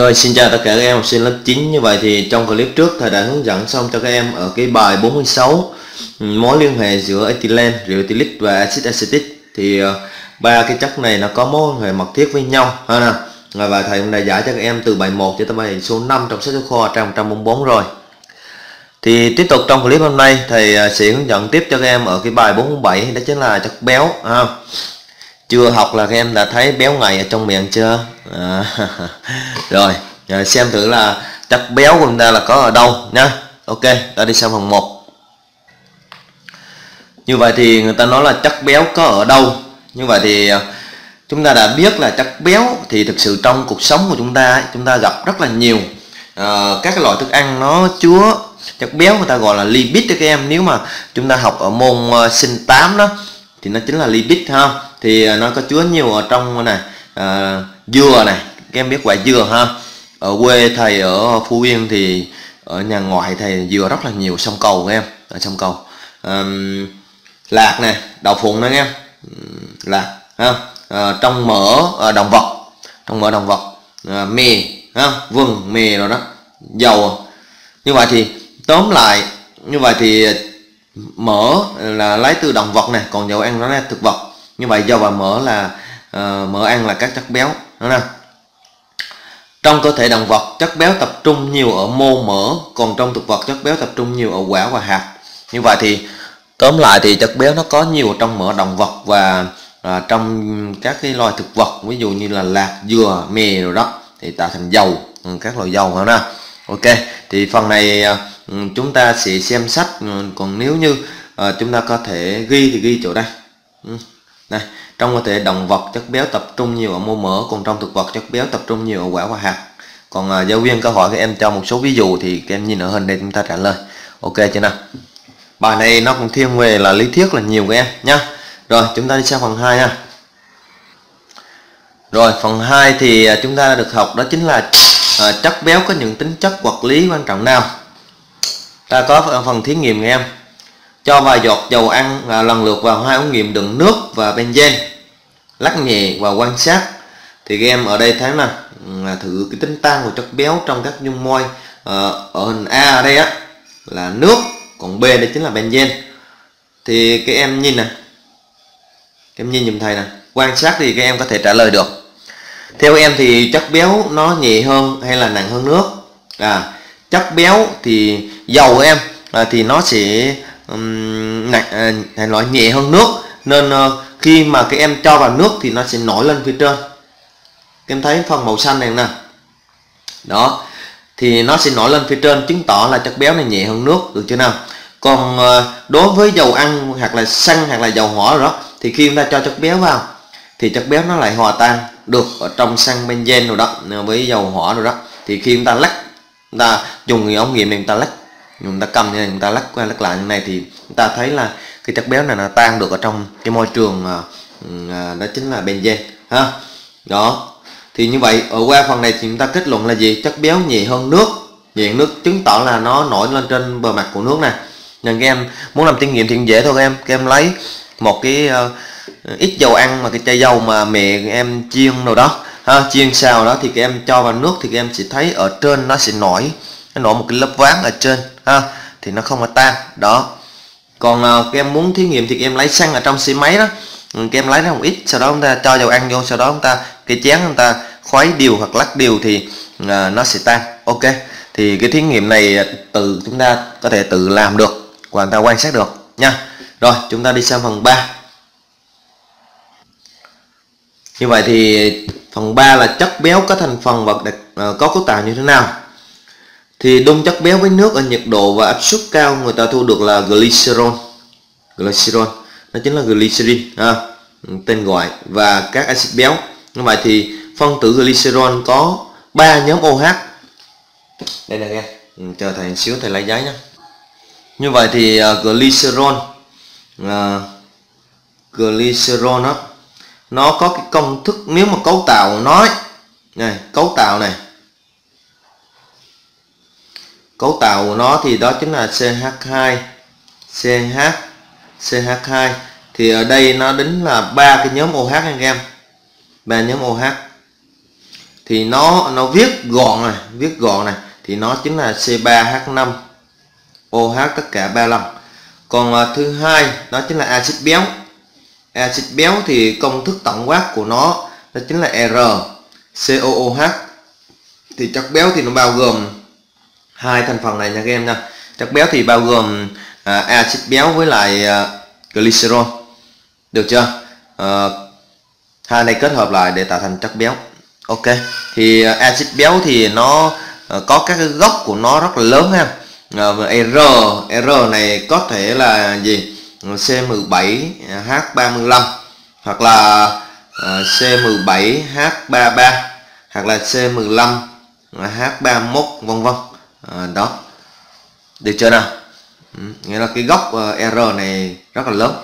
Rồi xin chào tất cả các em học sinh lớp 9. Như vậy thì trong clip trước thầy đã hướng dẫn xong cho các em ở cái bài 46 mối liên hệ giữa ethylene, rượu ethylic và axit acetic. Thì ba cái chất này nó có mối liên hệ mật thiết với nhau ha nào. Và thầy cũng đã giải cho các em từ bài 1 cho tới bài số 5 trong sách giáo khoa trang 144 rồi. Thì tiếp tục trong clip hôm nay thầy sẽ hướng dẫn tiếp cho các em ở cái bài 47, đó chính là chất béo ha. Chưa học là các em đã thấy béo ngậy ở trong miệng chưa? Rồi, xem thử là chất béo của chúng ta là có ở đâu nha. Ok, ta đi sang phần 1. Như vậy thì người ta nói là chất béo có ở đâu. Như vậy thì chúng ta đã biết là chất béo thì thực sự trong cuộc sống của chúng ta, chúng ta gặp rất là nhiều. Các loại thức ăn nó chứa chất béo, người ta gọi là lipid các em. Nếu mà chúng ta học ở môn sinh 8 đó thì nó chính là lipid ha. Thì nó có chứa nhiều ở trong này, dừa này, các em biết quả dừa ha. Ở quê thầy ở Phú Yên thì ở nhà ngoại thầy dừa rất là nhiều, sông Cầu các em, ở sông Cầu. Lạc này, đậu phụng này các em, lạc ha. Trong mỡ động vật, trong mỡ động vật, mè ha, vừng, mè rồi đó, dầu. Như vậy thì tóm lại, như vậy thì mỡ là lấy từ động vật này, còn dầu ăn nó là thực vật. Như vậy dầu và mỡ là mỡ ăn là các chất béo. Trong cơ thể động vật chất béo tập trung nhiều ở mô mỡ, còn trong thực vật chất béo tập trung nhiều ở quả và hạt. Như vậy thì tóm lại thì chất béo nó có nhiều trong mỡ động vật và trong các cái loài thực vật, ví dụ như là lạc, dừa, mè rồi đó, thì tạo thành dầu, các loại dầu hả nào. Ok, thì phần này chúng ta sẽ xem sách, còn nếu như chúng ta có thể ghi thì ghi chỗ đây. Này, trong cơ thể động vật chất béo tập trung nhiều ở mô mỡ, còn trong thực vật chất béo tập trung nhiều ở quả và hạt. Còn giáo viên có hỏi các em cho một số ví dụ thì các em nhìn ở hình để chúng ta trả lời. Ok chưa nào? Bài này nó cũng thiên về là lý thuyết là nhiều các em nhá. Rồi chúng ta đi sang phần 2 nha. Rồi phần 2 thì chúng ta được học đó chính là chất béo có những tính chất vật lý quan trọng nào. Ta có phần thí nghiệm các em. Cho vài giọt dầu ăn lần lượt vào hai ống nghiệm đựng nước và benzen, lắc nhẹ và quan sát. Thì các em ở đây thấy nè, thử cái tính tan của chất béo trong các dung môi. Ở hình A ở đây á là nước, còn B đây chính là benzen. Thì các em nhìn nè, các em nhìn giùm thầy nè, quan sát thì các em có thể trả lời được. Theo em thì chất béo nó nhẹ hơn hay là nặng hơn nước? Chất béo thì dầu em thì nó sẽ loại nhẹ hơn nước, nên khi mà các em cho vào nước thì nó sẽ nổi lên phía trên. Các em thấy phần màu xanh này nè, đó thì nó sẽ nổi lên phía trên, chứng tỏ là chất béo này nhẹ hơn nước, được chưa nào? Còn đối với dầu ăn hoặc là xăng hoặc là dầu hỏa rồi đó, thì khi chúng ta cho chất béo vào thì chất béo nó lại hòa tan được ở trong xăng, benzen rồi đó, với dầu hỏa rồi đó. Thì khi chúng ta lắc, chúng ta dùng cái ống nghiệm này, chúng ta lắc, chúng ta cầm như này, chúng ta lắc qua lắc lại như này, thì chúng ta thấy là cái chất béo này nó tan được ở trong cái môi trường, đó chính là benzen ha. Đó thì như vậy ở qua phần này thì chúng ta kết luận là gì? Chất béo nhẹ hơn nước, chứng tỏ là nó nổi lên trên bề mặt của nước này. Nên các em muốn làm thí nghiệm thì cũng dễ thôi các em. Các em lấy một cái ít dầu ăn mà cái chai dầu mà mẹ các em chiên rồi đó ha, chiên xào đó, thì các em cho vào nước thì các em sẽ thấy ở trên nó sẽ nổi, nó nổi một cái lớp ván ở trên ha, thì nó không có tan đó. Còn các em muốn thí nghiệm thì các em lấy xăng ở trong xe máy đó, các em lấy nó một ít, sau đó chúng ta cho dầu ăn vô, sau đó chúng ta cái chén chúng ta khuấy đều hoặc lắc đều thì nó sẽ tan. Ok, thì cái thí nghiệm này tự chúng ta có thể tự làm được và chúng ta quan sát được nha. Rồi chúng ta đi sang phần 3. Như vậy thì phần 3 là chất béo có thành phần và có cấu tạo như thế nào. Thì đun chất béo với nước ở nhiệt độ và áp suất cao, người ta thu được là glycerol. Glycerol nó chính là glycerin, tên gọi, và các axit béo. Như vậy thì phân tử glycerol có 3 nhóm OH. Đây nè các em, chờ thầy xíu thầy lấy giấy nhé. Như vậy thì glycerol đó, nó có cái công thức, nếu mà cấu tạo nói này, cấu tạo của nó thì đó chính là CH2. Thì ở đây nó đến là ba cái nhóm OH anh em, ba nhóm OH. thì nó viết gọn này thì nó chính là C3H5OH tất cả 35. Còn thứ hai đó chính là axit béo. Axit béo thì công thức tổng quát của nó chính là RCOOH. Thì chất béo thì nó bao gồm hai thành phần này nha các em nha. Chất béo thì bao gồm axit béo với lại glycerol, được chưa? Hai này kết hợp lại để tạo thành chất béo. Ok, thì axit béo thì nó có các cái gốc của nó rất là lớn ha. R này có thể là gì? C17H35 hoặc là C17H33 hoặc là C15H31 vân vân. Đó. Được chưa nào? Nghĩa là cái gốc R này rất là lớn.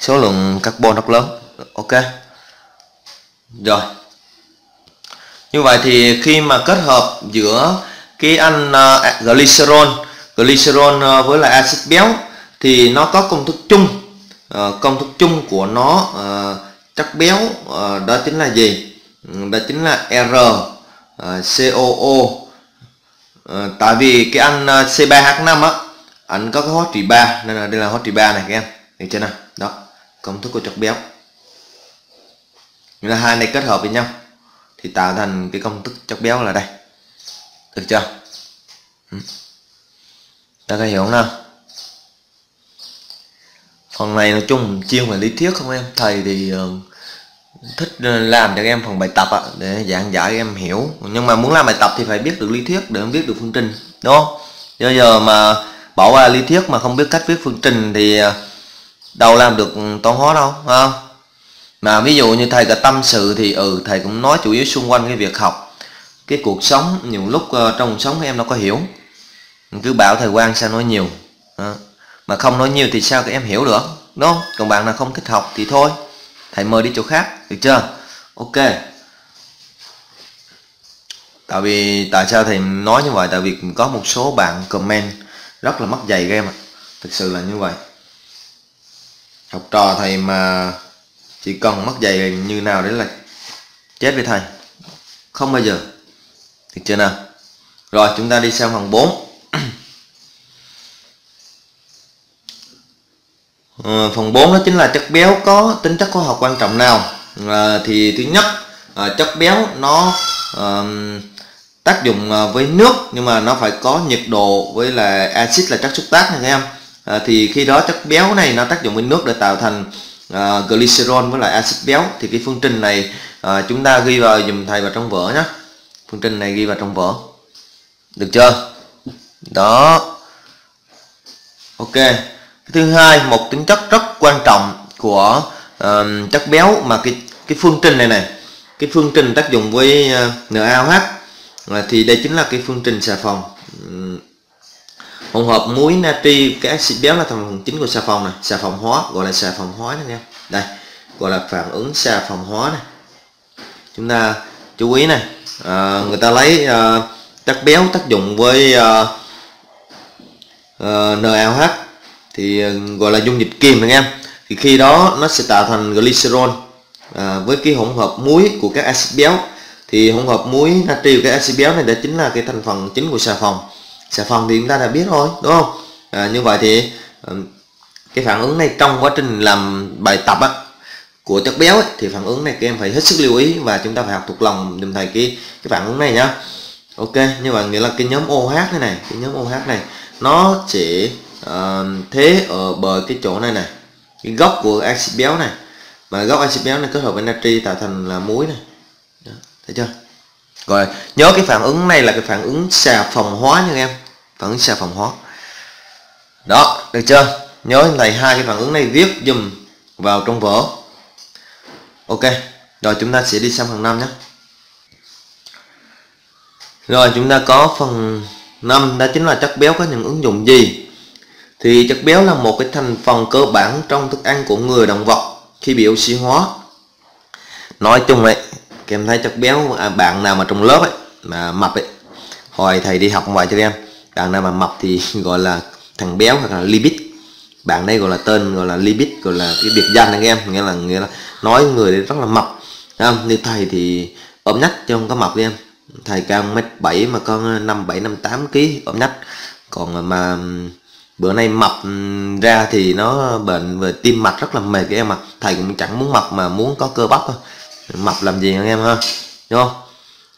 Số lượng carbon rất lớn. Ok. Rồi. Như vậy thì khi mà kết hợp giữa cái anh glycerol với lại axit béo thì nó có công thức chung. Công thức chung của nó chất béo đó chính là gì? Đó chính là RCOO. Tại vì cái anh C3H5 á, ảnh có cái hóa trị 3 nên là đây là hóa trị 3 này các em. Được chưa nào? Đó, công thức của chất béo. Nghĩa là hai này kết hợp với nhau thì tạo thành cái công thức chất béo là đây. Được chưa? Ta có hiểu không nào? Phần này nói chung chuyên về lý thuyết không em? Thầy thì thích làm cho các em phần bài tập để giảng giải em hiểu. Nhưng mà muốn làm bài tập thì phải biết được lý thuyết để em viết được phương trình, đúng không? Giờ mà bỏ qua lý thuyết mà không biết cách viết phương trình thì đâu làm được toán hóa đâu, phải không? Mà ví dụ như thầy cả tâm sự thì thầy cũng nói chủ yếu xung quanh cái việc học, cái cuộc sống. Nhiều lúc trong cuộc sống em nó có hiểu, cứ bảo thầy Quang sao nói nhiều mà không nói nhiều thì sao các em hiểu được, đúng không? Còn bạn nào không thích học thì thôi, thầy mời đi chỗ khác, được chưa? Ok. Tại vì tại sao thầy nói như vậy? Tại vì có một số bạn comment rất là mất dạy các em ạ. Thực sự là như vậy. Học trò thầy mà chỉ cần mất dạy như nào đấy là chết với thầy, không bao giờ. Được chưa nào? Rồi chúng ta đi sang phần 4. Phần 4 đó chính là chất béo có tính chất hóa học quan trọng nào. Thì thứ nhất, chất béo nó tác dụng với nước, nhưng mà nó phải có nhiệt độ với là axit là chất xúc tác này các em. Thì khi đó chất béo này nó tác dụng với nước để tạo thành glycerol với lại axit béo. Thì cái phương trình này chúng ta ghi vào dùm thầy vào trong vở nhé. Phương trình này ghi vào trong vở, được chưa? Đó. Ok. Thứ hai, một tính chất rất quan trọng của chất béo mà cái phương trình này cái phương trình tác dụng với NaOH, thì đây chính là cái phương trình xà phòng. Hỗn hợp muối natri các axit béo là thành phần chính của xà phòng này, xà phòng hóa, gọi là xà phòng hóa nha. Đây, gọi là phản ứng xà phòng hóa này. Chúng ta chú ý này, người ta lấy chất béo tác dụng với NaOH thì gọi là dung dịch kiềm anh em. Thì khi đó nó sẽ tạo thành glycerol với cái hỗn hợp muối của các axit béo. Thì hỗn hợp muối natri của các axit béo này đã chính là cái thành phần chính của xà phòng. Xà phòng thì chúng ta đã biết rồi, đúng không? Như vậy thì cái phản ứng này trong quá trình làm bài tập của chất béo thì phản ứng này các em phải hết sức lưu ý và chúng ta phải học thuộc lòng dùm thầy cái phản ứng này nhá. Ok, như vậy nghĩa là cái nhóm OH này, cái nhóm OH này nó sẽ thế ở bờ cái chỗ này, cái gốc của axit béo này, mà gốc axit béo này kết hợp với natri tạo thành là muối này. Đó, thấy chưa? Rồi, nhớ cái phản ứng này là cái phản ứng xà phòng hóa nha em, phản ứng xà phòng hóa. Đó, được chưa? Nhớ thầy hai cái phản ứng này viết dùm vào trong vở. Ok, rồi chúng ta sẽ đi sang phần 5 nhé. Rồi chúng ta có phần 5, đó chính là chất béo có những ứng dụng gì. Thì chất béo là một cái thành phần cơ bản trong thức ăn của người, động vật khi bị oxy hóa. Nói chung đấy, các em thấy chất béo, bạn nào mà trong lớp mà mập hồi thầy đi học ngoài cho em, bạn nào mà mập thì gọi là thằng béo hoặc là lipid. Bạn đây gọi là tên, gọi là lipid, gọi là cái biệt danh anh em, nghĩa là nói người đấy rất là mập. Như thầy thì Ốm nách cho con có mập đi em. Thầy cao 1m7 mà con 57-58kg, ốm nách. Còn mà bữa nay mập ra thì nó bệnh về tim mạch rất là mệt các em ạ. Thầy cũng chẳng muốn mập mà muốn có cơ bắp thôi. Mập làm gì anh em ha, đúng không?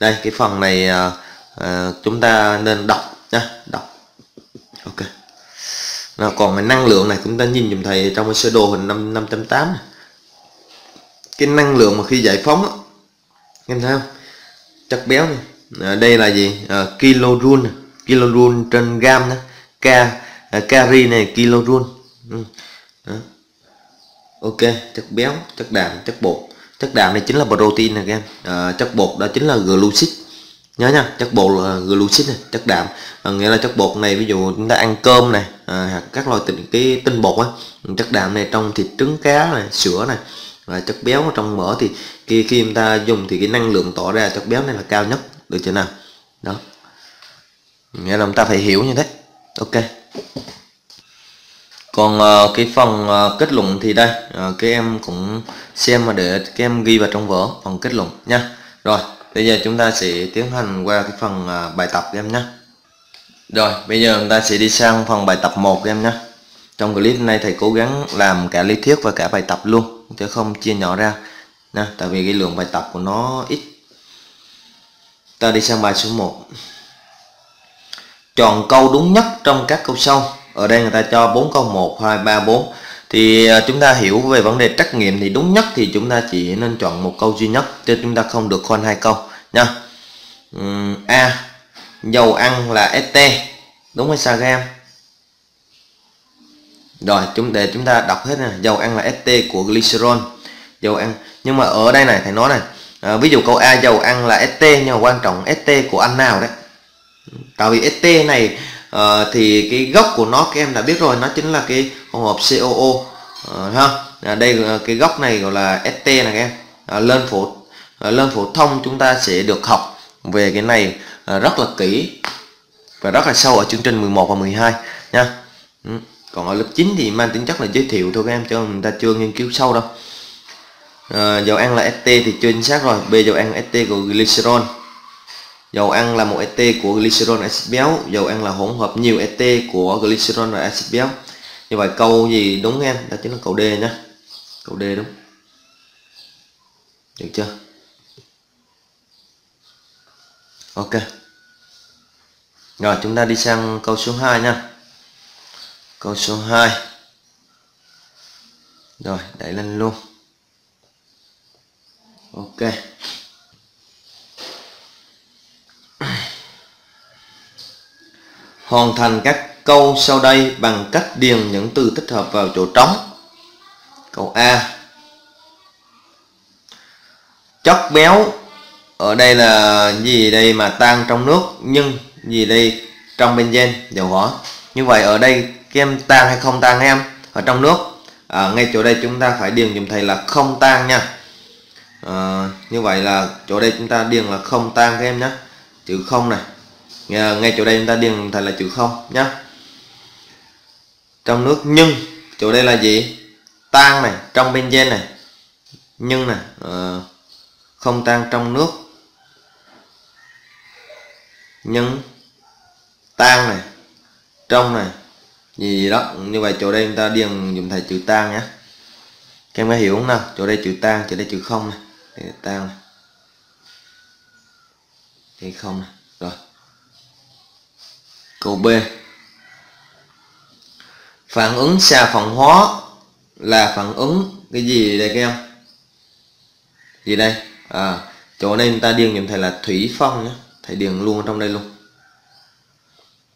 Đây cái phần này chúng ta nên đọc nha, đọc. Ok. Nào, còn năng lượng này chúng ta nhìn dùm thầy trong cái sơ đồ hình 5.8. Cái năng lượng mà khi giải phóng em thấy không? Chất béo này. Đây là gì? Kilojoule, kilojoule trên gam đó. Cari này kilojoule. Ok, chất béo, chất đạm, chất bột. Chất đạm này chính là protein này các em. Chất bột đó chính là glucid. Nhớ nha, chất bột là glucid này, chất đạm. Nghĩa là chất bột này ví dụ chúng ta ăn cơm này, các loại tinh bột á, chất đạm này trong thịt trứng cá này, sữa này. Và chất béo trong mỡ thì khi chúng ta dùng thì cái năng lượng tỏ ra chất béo này là cao nhất, được chưa nào? Đó. Nghĩa là chúng ta phải hiểu như thế. Ok. Còn cái phần kết luận thì đây, các em cũng xem mà để các em ghi vào trong vở phần kết luận nha. Rồi, bây giờ chúng ta sẽ tiến hành qua cái phần bài tập các em nhé. Rồi, bây giờ chúng ta sẽ đi sang phần bài tập 1 các em nhé. Trong clip này thầy cố gắng làm cả lý thuyết và cả bài tập luôn, chứ không chia nhỏ ra nha, tại vì cái lượng bài tập của nó ít. Ta đi sang bài số 1. Chọn câu đúng nhất trong các câu sau. Ở đây người ta cho 4 câu 1, 2, 3, 4. Thì chúng ta hiểu về vấn đề trắc nghiệm thì đúng nhất thì chúng ta chỉ nên chọn một câu duy nhất, chứ chúng ta không được khoan 2 câu nha. A. Dầu ăn là este. Đúng hay sai các em? Rồi, để chúng ta đọc hết nè. Dầu ăn là este của glycerol. Dầu ăn. Nhưng mà ở đây này, thầy nói này. Ví dụ câu A dầu ăn là este, nhưng mà quan trọng este của anh nào đấy. Tại vì este này thì cái gốc của nó các em đã biết rồi, nó chính là cái hỗn hợp COO ha. Đây cái gốc này gọi là ST này các em. Lên phổ thông chúng ta sẽ được học về cái này rất là kỹ và rất là sâu ở chương trình 11 và 12 nha. Còn ở lớp 9 thì mang tính chất là giới thiệu thôi các em, cho người ta chưa nghiên cứu sâu đâu. Dầu ăn là ST thì chưa chính xác rồi. B dầu ăn ST của glycerol. Dầu ăn là một este của glycerol và axit béo. Dầu ăn là hỗn hợp nhiều este của glycerol và axit béo. Như vậy câu gì đúng em? Đó chính là câu D nhé. Câu D đúng. Được chưa? Ok. Rồi chúng ta đi sang câu số 2 nha. Câu số 2. Rồi đẩy lên luôn. Ok. Hoàn thành các câu sau đây bằng cách điền những từ tích hợp vào chỗ trống. Câu A. Chất béo ở đây là gì đây mà tan trong nước, nhưng gì đây trong benzen dầu hỏa. Như vậy ở đây các em tan hay không tan em ở trong nước? Ngay chỗ đây chúng ta phải điền dùm thầy là không tan nha. Như vậy là chỗ đây chúng ta điền là không tan các em nhé. Chữ không này. Ngay chỗ đây chúng ta điền thành là chữ không nhé. Trong nước nhưng chỗ đây là gì? Tan này, trong benzen này. Nhưng này, không tan trong nước. Nhưng tan này, trong này. Gì đó, như vậy chỗ đây chúng ta điền dùng thầy chữ tan nhé. Các em có hiểu không nào? Chỗ đây chữ tan, chỗ đây chữ không này. Đây tan này. Đây không này. Rồi. Câu B. Phản ứng xà phòng hóa là phản ứng cái gì đây các em? Gì đây? Chỗ này chúng ta điền dùm thầy là thủy phân nhé. Thầy điền luôn ở trong đây luôn.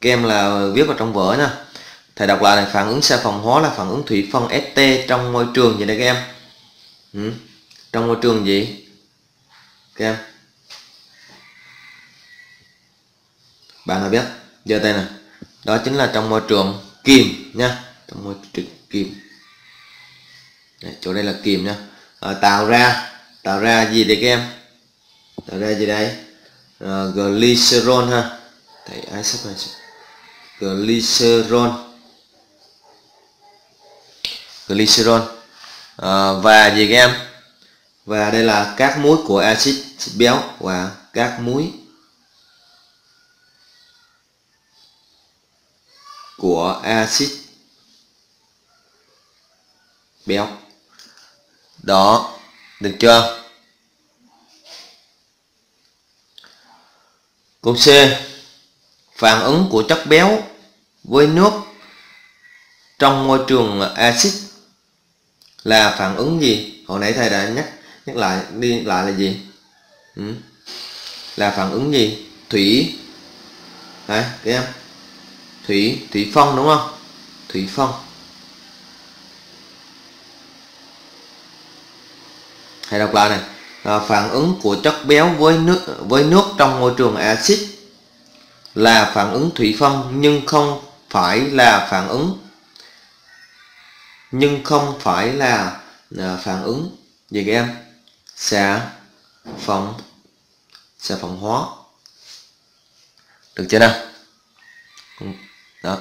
Các em là viết vào trong vở nha. Thầy đọc lại này, phản ứng xà phòng hóa là phản ứng thủy phân ST trong môi trường gì đây các em? Trong môi trường gì? Các em. Bạn nào biết? Giờ đây nè, đó chính là trong môi trường kiềm nha, trong môi trường kiềm. Chỗ đây là kiềm nha. Tạo ra gì đây các em? Tạo ra gì đây? Glycerol ha. Thầy ai sắp này. Glycerol và gì các em? Và đây là các muối của axit béo và các muối của axit béo. Đó, được chưa? Câu C, phản ứng của chất béo với nước trong môi trường axit là phản ứng gì? Hồi nãy thầy đã nhắc lại là gì? Là phản ứng gì? Thủy. Đấy, các em. Thủy phân đúng không? Thủy phân. Hãy đọc lại này. Phản ứng của chất béo với nước trong môi trường axit là phản ứng thủy phân nhưng không phải là phản ứng gì các em? Xạ phòng hóa. Được chưa nào? Đó.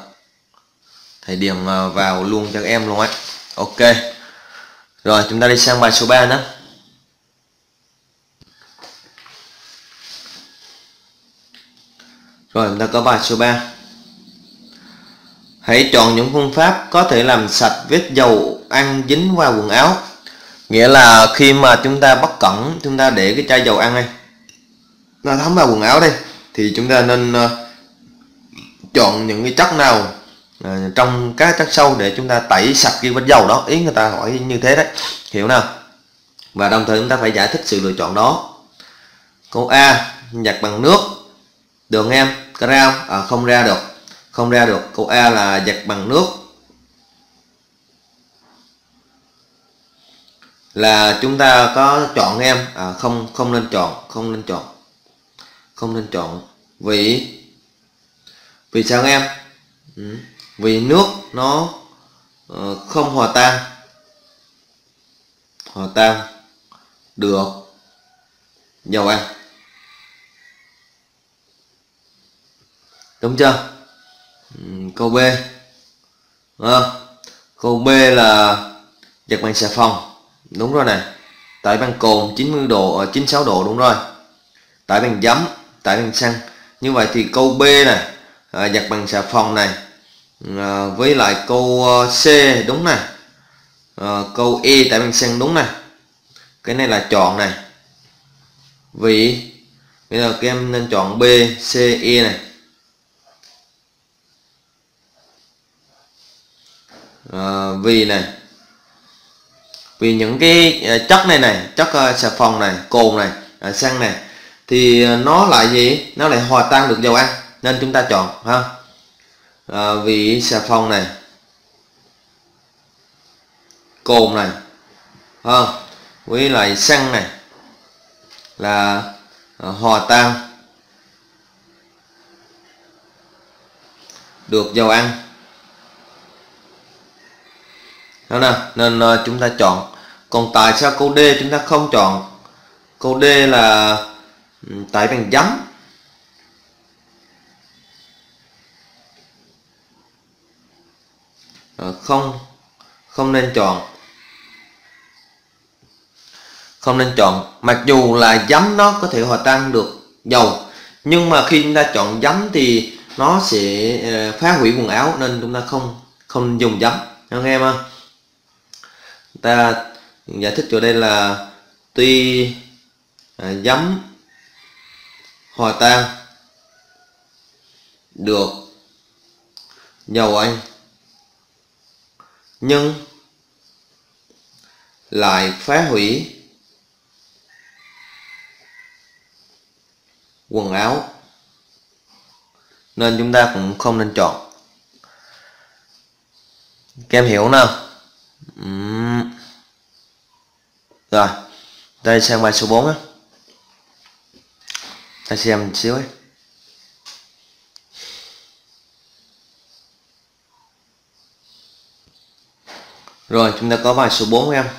Thầy điểm vào luôn cho các em luôn ấy. Ok. Rồi chúng ta đi sang bài số 3 nữa. Rồi chúng ta có bài số 3. Hãy chọn những phương pháp có thể làm sạch vết dầu ăn dính vào quần áo. Nghĩa là khi mà chúng ta bất cẩn, chúng ta để cái chai dầu ăn này nó thấm vào quần áo đây, thì chúng ta nên chọn những cái chất nào trong các chất sau để chúng ta tẩy sạch cái vết dầu đó. Ý người ta hỏi như thế đấy, hiểu nào? Và đồng thời chúng ta phải giải thích sự lựa chọn đó. Câu A, nhặt bằng nước. Được em, cái ra không? Không ra được. Câu A là giặt bằng nước, là chúng ta có chọn em không nên chọn. Vì sao em? Vì nước nó không hòa tan được dầu ăn. Đúng chưa? Câu B. Câu B là giặt bằng xà phòng. Đúng rồi này. Tẩy bằng cồn 90 độ, 96 độ đúng rồi. Tẩy bằng giấm, tẩy bằng xăng. Như vậy thì câu B này, giặt bằng xà phòng này, với lại câu C đúng này, câu E tẩy bằng xăng đúng này. Cái này là chọn này. Vì bây giờ các em nên chọn B, C, E này. Vì này, vì những cái chất này này, chất xà phòng này, cồn này, xăng này, thì nó lại gì? Nó lại hòa tan được dầu ăn, nên chúng ta chọn ha. Vì xà phòng này, cồn này, với lại xăng này là hòa tan được dầu ăn. Đó nào, nên chúng ta chọn. Còn tại sao câu D chúng ta không chọn? Câu D là tẩy bằng giấm. Không nên chọn. Mặc dù là giấm nó có thể hòa tan được dầu, nhưng mà khi chúng ta chọn giấm thì nó sẽ phá hủy quần áo, nên chúng ta không dùng giấm. Anh em ha. Ta giải thích chỗ đây là tuy giấm hòa tan được dầu ăn nhưng lại phá hủy quần áo, nên chúng ta cũng không nên chọn. Các em hiểu nào? Rồi, đây sang bài số 4 á. Ta xem một xíu ấy. Rồi, chúng ta có bài số 4 em.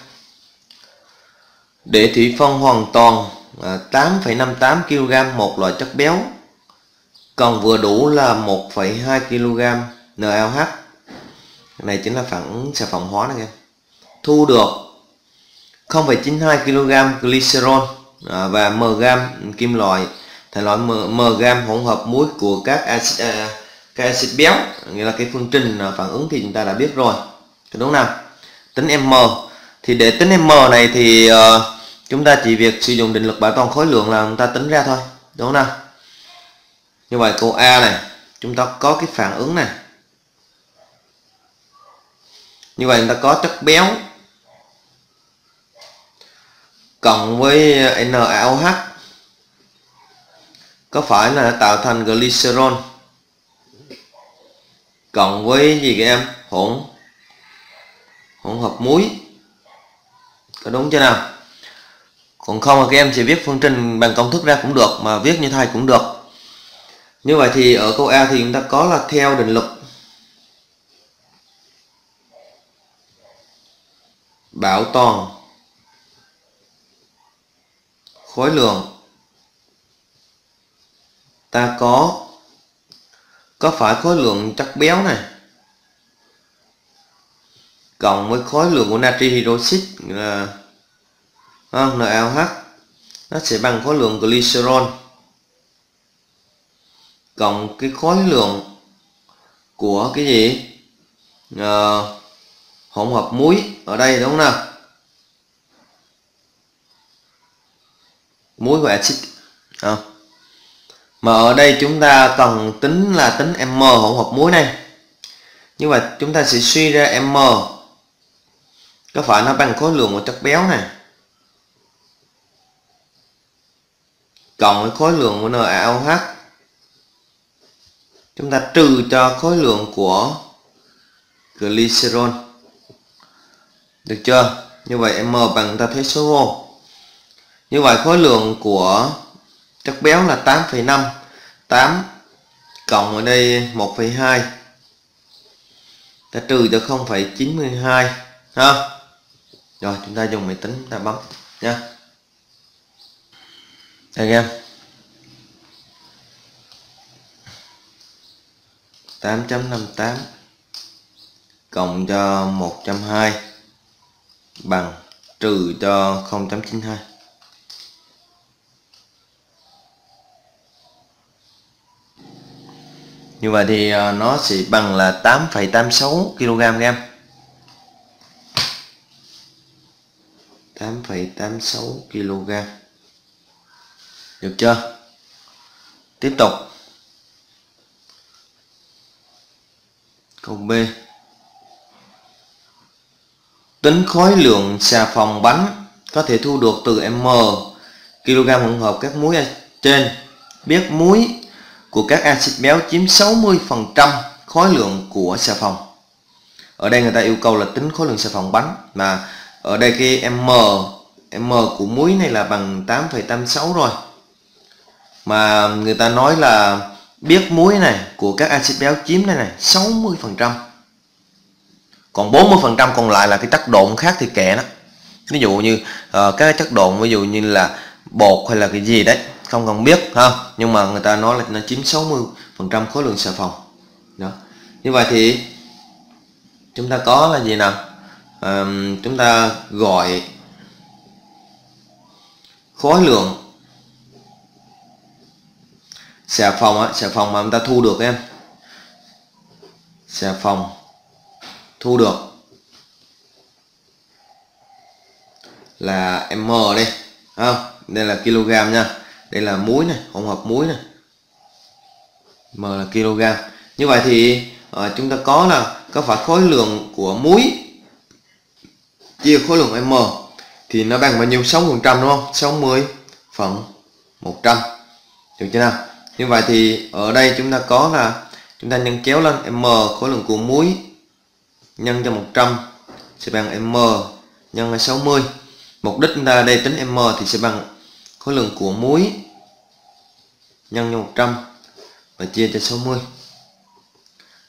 Để thủy phân hoàn toàn 8,58 kg một loại chất béo, còn vừa đủ là 1,2 kg NaOH. Này chính là phản ứng xạ phòng hóa này em. Thu được 0,92 kg glycerol và 10 g kim loại, thể loại 10 g hỗn hợp muối của các axit béo, nghĩa là cái phương trình phản ứng thì chúng ta đã biết rồi, đúng nào? Tính m thì để tính m này thì chúng ta chỉ việc sử dụng định luật bảo toàn khối lượng là chúng ta tính ra thôi, đúng nào? Như vậy câu A này chúng ta có cái phản ứng này, như vậy chúng ta có chất béo cộng với NaOH có phải là tạo thành glycerol cộng với gì các em, hỗn hợp muối, có đúng chưa nào? Còn không là các em sẽ viết phương trình bằng công thức ra cũng được, mà viết như thầy cũng được. Như vậy thì ở câu A thì chúng ta có là theo định luật bảo toàn khối lượng, ta có phải khối lượng chất béo này cộng với khối lượng của natri hydroxit là NaOH, nó sẽ bằng khối lượng glycerol cộng cái khối lượng của cái gì, hỗn hợp muối ở đây, đúng không nào? Muối và axit mà ở đây chúng ta cần tính là tính m hỗn hợp muối này. Như vậy chúng ta sẽ suy ra m có phải nó bằng khối lượng của chất béo này cộng với khối lượng của NaOH, chúng ta trừ cho khối lượng của glycerol, được chưa? Như vậy m bằng ta thấy số hô. Như vậy khối lượng của chất béo là 8,5, 8 cộng ở đây 1,2, ta trừ cho 0,92 ha. Rồi chúng ta dùng máy tính ta bấm nha. Đây em 8.58 cộng cho 120 bằng trừ cho 0.92. Như vậy thì nó sẽ bằng là 8,86 kg em. 8,86 kg. Được chưa? Tiếp tục. Câu B. Tính khối lượng xà phòng bánh có thể thu được từ m kg hỗn hợp các muối trên. Biết muối của các axit béo chiếm 60% khối lượng của xà phòng. Ở đây người ta yêu cầu là tính khối lượng xà phòng bánh, mà ở đây cái m của muối này là bằng 8,86 rồi, mà người ta nói là biết muối này của các axit béo chiếm đây này 60%, còn 40% còn lại là cái chất độn khác thì kệ đó, ví dụ như các chất độn ví dụ như là bột hay là cái gì đấy không cần biết ha, nhưng mà người ta nói là nó chiếm 60% khối lượng xà phòng đó. Như vậy thì chúng ta có là gì nào, chúng ta gọi khối lượng xà phòng á, xà phòng mà chúng ta thu được em, xà phòng thu được là m đây ha, đây là kg nha, đây là muối này, hỗn hợp muối này, m là kg. Như vậy thì chúng ta có là có phải khối lượng của muối chia khối lượng m thì nó bằng bao nhiêu, 60% đúng không, 60/100, được chưa nào? Như vậy thì ở đây chúng ta có là chúng ta nhân chéo lên, m khối lượng của muối nhân cho 100 sẽ bằng m nhân 60. Mục đích chúng ta đây tính m thì sẽ bằng khối lượng của muối nhân cho 100 và chia cho 60.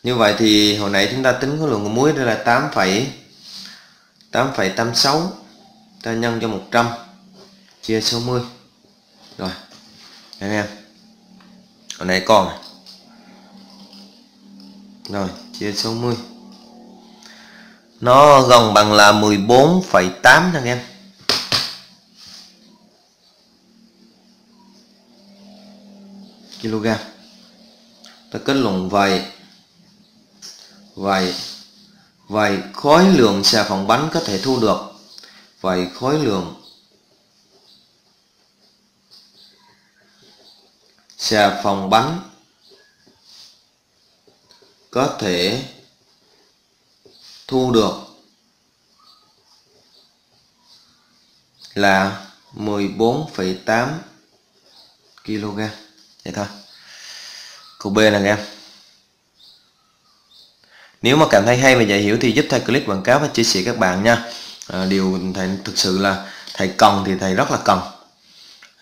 Như vậy thì hồi nãy chúng ta tính khối lượng của muối đây là 8,86, ta nhân cho 100 chia 60. Rồi anh em hồi nãy còn này. Rồi chia 60 nó gần bằng là 14,8 anh em. kg. Ta kết luận vậy khối lượng xà phòng bánh có thể thu được, vậy khối lượng xà phòng bánh có thể thu được là 14,8 kg. Vậy thôi. Câu B nè em. Nếu mà cảm thấy hay và dễ hiểu thì giúp thầy click quảng cáo và chia sẻ các bạn nha. Điều thầy thực sự là thầy cần thì thầy rất là cần.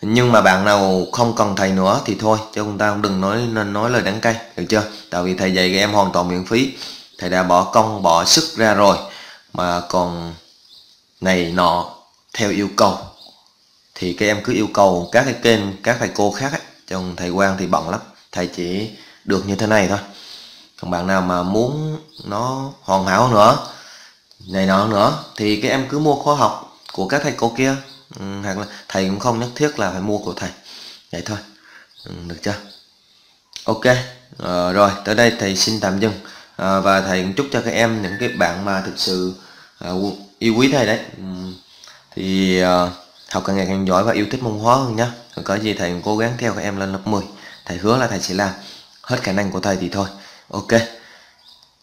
Nhưng mà bạn nào không cần thầy nữa thì thôi, chứ chúng ta cũng đừng nói lời đắng cay, được chưa? Tại vì thầy dạy các em hoàn toàn miễn phí. Thầy đã bỏ công bỏ sức ra rồi mà còn này nọ theo yêu cầu thì các em cứ yêu cầu các cái kênh các thầy cô khác ấy. Trong thầy Quang thì bận lắm, thầy chỉ được như thế này thôi. Còn bạn nào mà muốn nó hoàn hảo nữa này nọ nữa thì các em cứ mua khóa học của các thầy cô kia, hoặc là thầy cũng không nhất thiết là phải mua của thầy, vậy thôi, được chưa? Ok, rồi tới đây thầy xin tạm dừng. Và thầy cũng chúc cho các em, những cái bạn mà thực sự yêu quý thầy đấy, thì học càng ngày càng giỏi và yêu thích môn hóa hơn nhé. Có gì thầy cũng cố gắng theo các em lên lớp 10. Thầy hứa là thầy sẽ làm hết khả năng của thầy thì thôi. Ok,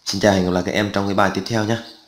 xin chào, hẹn gặp lại các em trong cái bài tiếp theo nhé.